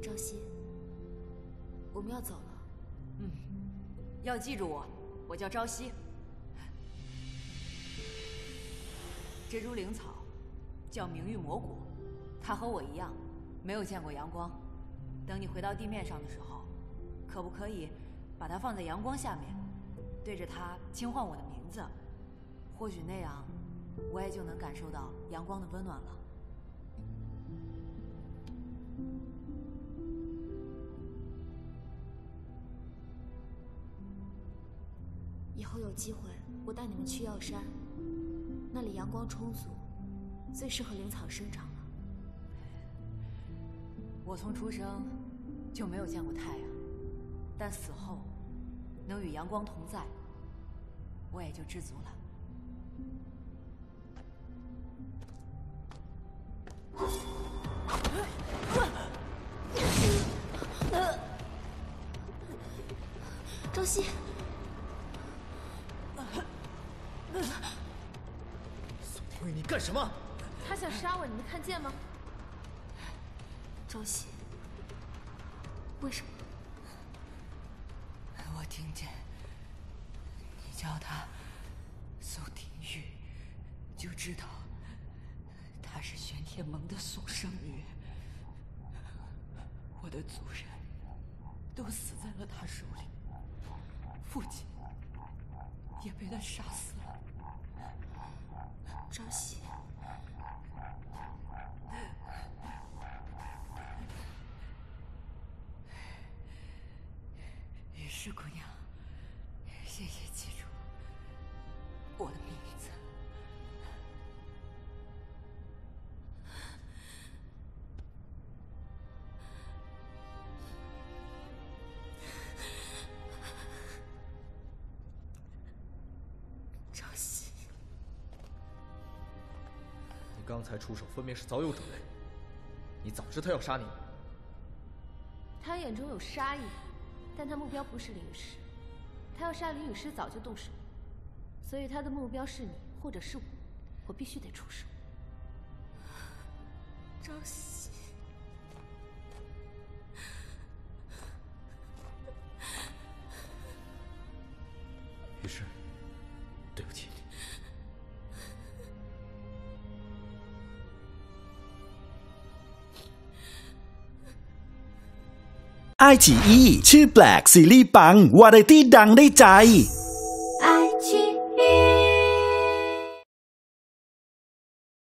朝夕，我们要走了。嗯，要记住我，我叫朝夕。蜘蛛灵草叫明玉蘑菇，它和我一样，没有见过阳光。等你回到地面上的时候，可不可以把它放在阳光下面，对着它轻唤我的名字？或许那样，我也就能感受到阳光的温暖了。 以后有机会，我带你们去药山，那里阳光充足，最适合灵草生长了。我从出生就没有见过太阳，但死后能与阳光同在，我也就知足了。 什么？他想杀我，你没看见吗？朝夕，为什么？我听见你叫他苏廷玉，就知道他是玄天盟的宋生玉。我的族人都死在了他手里，父亲也被他杀死了。朝夕。 雨氏姑娘，谢谢记住我的名字。朝夕，你刚才出手分明是早有准备，你早知他要杀你，他眼中有杀意。 但他目标不是林雨诗，他要杀林雨诗早就动手，所以他的目标是你或者是我，我必须得出手。朝夕，雨诗，对不起。ไอฉีอีชื่อแปลกซีรีส์ปังวาไรตี้ดังได้ใจ